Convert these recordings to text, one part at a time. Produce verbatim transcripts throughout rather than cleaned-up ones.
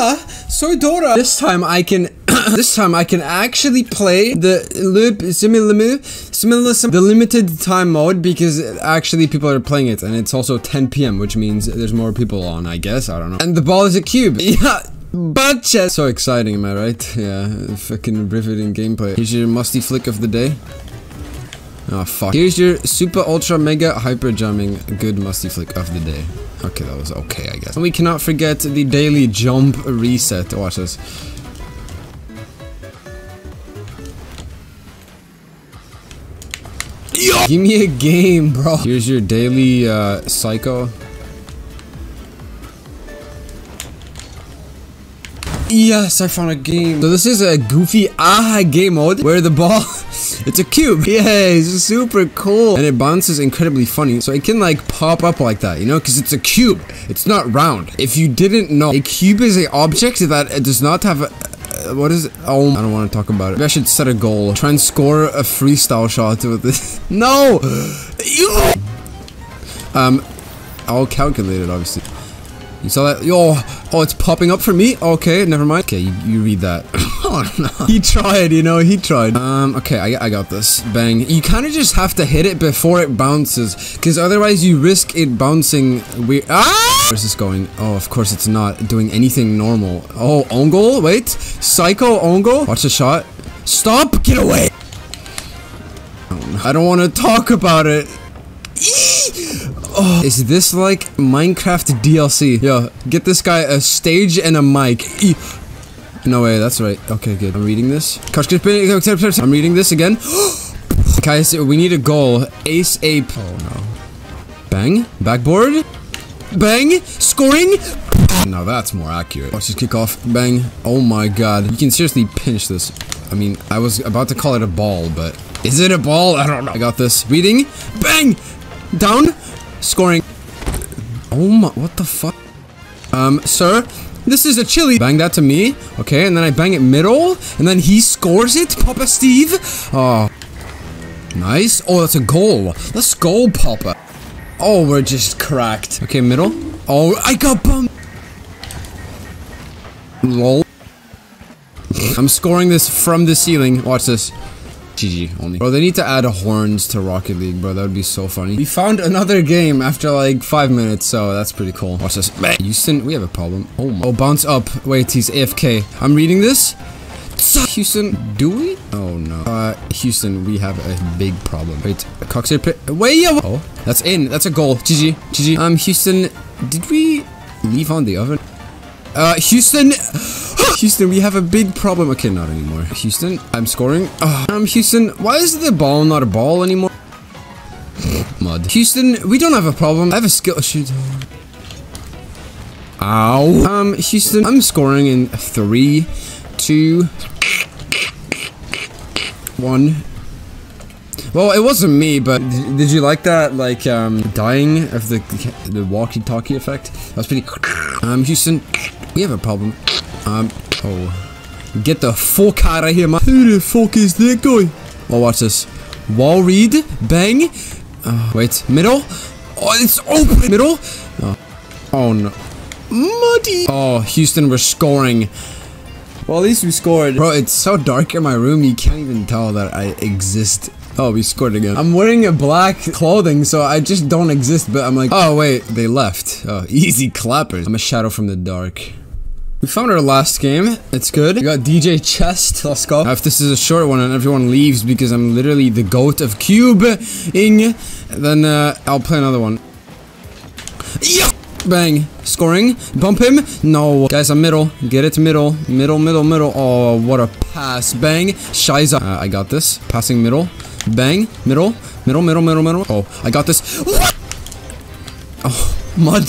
Dora! Sorry, Dora! This time I can- This time I can actually play the loop similar similar the limited time mode, because actually people are playing it, and it's also ten p m, which means there's more people on, I guess. I don't know. And the ball is a cube. Yeah. But Chest. So exciting, am I right? Yeah, fucking riveting gameplay. Here's your musty flick of the day. Oh fuck. Here's your super ultra mega hyper jamming good musty flick of the day. Okay, that was okay, I guess. And we cannot forget the daily jump reset. Watch this. Yo! Give me a game, bro. Here's your daily uh, psycho. Yes, I found a game. So this is a goofy aha game mode where the ball, it's a cube. Yay, it's super cool. And it bounces incredibly funny. So it can like pop up like that, you know, because it's a cube. It's not round. If you didn't know, a cube is an object that it does not have a, uh, what is it? Oh, I don't want to talk about it. Maybe I should set a goal. Try and score a freestyle shot with this. No! um, I'll calculate it, obviously. You saw that? Yo, oh, it's popping up for me? Okay, never mind. Okay, you, you read that. Oh, no. He tried, you know, he tried. Um, okay, I, I got this. Bang. You kind of just have to hit it before it bounces, because otherwise you risk it bouncing weird. Ah! Where's this going? Oh, of course it's not doing anything normal. Oh, own goal? Wait. Psycho own goal? Watch the shot. Stop! Get away! I don't want to talk about it. Oh, is this like Minecraft D L C? Yo, get this guy a stage and a mic. E no way, that's right. Okay, good. I'm reading this. I'm reading this again. Guys, we need a goal. Ace ape. Oh no. Bang. Backboard. Bang. Scoring. Now that's more accurate. Watch this kick off. Bang. Oh my god. You can seriously pinch this. I mean, I was about to call it a ball, but is it a ball? I don't know. I got this. Reading. Bang. Down. Scoring. Oh my, what the fuck? Um, sir, this is a chili. Bang that to me. Okay, and then I bang it middle, and then he scores it. Papa Steve. Oh, nice. Oh, that's a goal. Let's go, Papa. Oh, we're just cracked. Okay, middle. Oh, I got bumped. Lol. I'm scoring this from the ceiling. Watch this. G G only. Bro, they need to add horns to Rocket League, bro. That would be so funny. We found another game after like five minutes, so that's pretty cool. Watch this. Houston, we have a problem. Oh, my. Oh, bounce up. Wait, he's A F K. I'm reading this. Houston, do we? Oh, no. Uh, Houston, we have a big problem. Wait, a coxer pit. Wait, yo. Oh, that's in. That's a goal. G G. G G. Um, Houston, did we leave on the oven? Uh, Houston. Houston, we have a big problem. Okay, not anymore. Houston, I'm scoring. Uh, um, Houston, why is the ball not a ball anymore? Mud. Houston, we don't have a problem. I have a skill. Shoot. Ow. Um, Houston, I'm scoring in three, two, one. Well, it wasn't me, but did you like that, like, um, dying of the, the walkie-talkie effect? That was pretty... Um, Houston, we have a problem. Um, oh. Get the fuck out of here, man. Who the fuck is that guy? Oh, watch this. Wall read. Bang. Uh, wait. Middle. Oh, it's open. Middle. Oh, oh no. Muddy. Oh, Houston, we're scoring. Well, at least we scored. Bro, it's so dark in my room, you can't even tell that I exist. Oh, we scored again. I'm wearing a black clothing, so I just don't exist, but I'm like, oh, wait, they left. Oh, easy clappers. I'm a shadow from the dark. We found our last game. It's good. We got D J Chest. Let's go. Now, if this is a short one and everyone leaves because I'm literally the goat of cube-ing, then uh, I'll play another one. Yeah! Bang. Scoring. Bump him. No. Guys, I'm middle. Get it middle. Middle, middle, middle. Oh, what a pass. Bang. Shiza. Uh, I got this. Passing middle. Bang. Middle. Middle, middle, middle, middle. Oh, I got this. What? Oh, mud.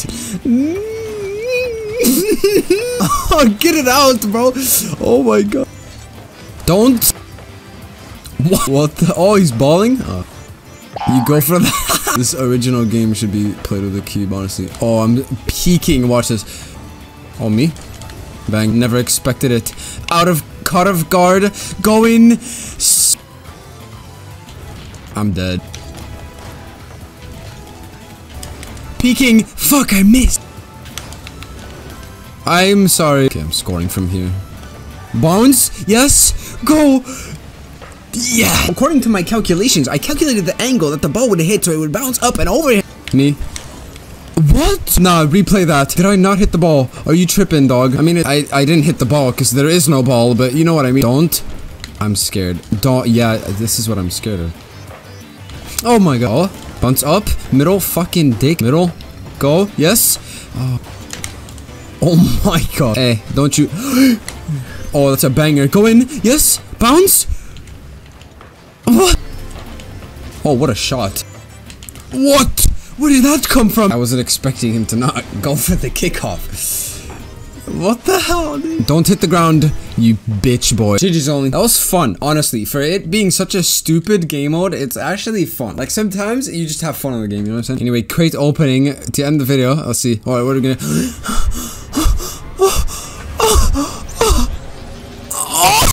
Oh, get it out, bro. Oh my god. Don't. What? What the? Oh, he's balling? Oh. You go for that. This original game should be played with a cube, honestly. Oh, I'm peeking. Watch this. Oh, me? Bang. Never expected it. Out of. Caught off guard. Going. I'm dead. Peeking. Fuck, I missed. I'm sorry. Okay, I'm scoring from here. Bounce? Yes! Go! Yeah! According to my calculations, I calculated the angle that the ball would hit so it would bounce up and over him. Me. What? Nah, replay that. Did I not hit the ball? Are you tripping, dog? I mean, it, I, I didn't hit the ball because there is no ball, but you know what I mean. Don't. I'm scared. Don't. Yeah, this is what I'm scared of. Oh my god. Bounce up. Middle. Fucking dick. Middle. Go. Yes. Oh, oh my god. Hey, don't you. Oh, that's a banger. Go in. Yes. Bounce. What? Oh, what a shot. What? Where did that come from? I wasn't expecting him to not go for the kickoff. What the hell, dude? Don't hit the ground, you bitch boy. G G's only. That was fun, honestly. For it being such a stupid game mode, it's actually fun. Like, sometimes you just have fun on the game, you know what I'm saying? Anyway, crate opening to end the video. I'll see. Alright, what are we gonna...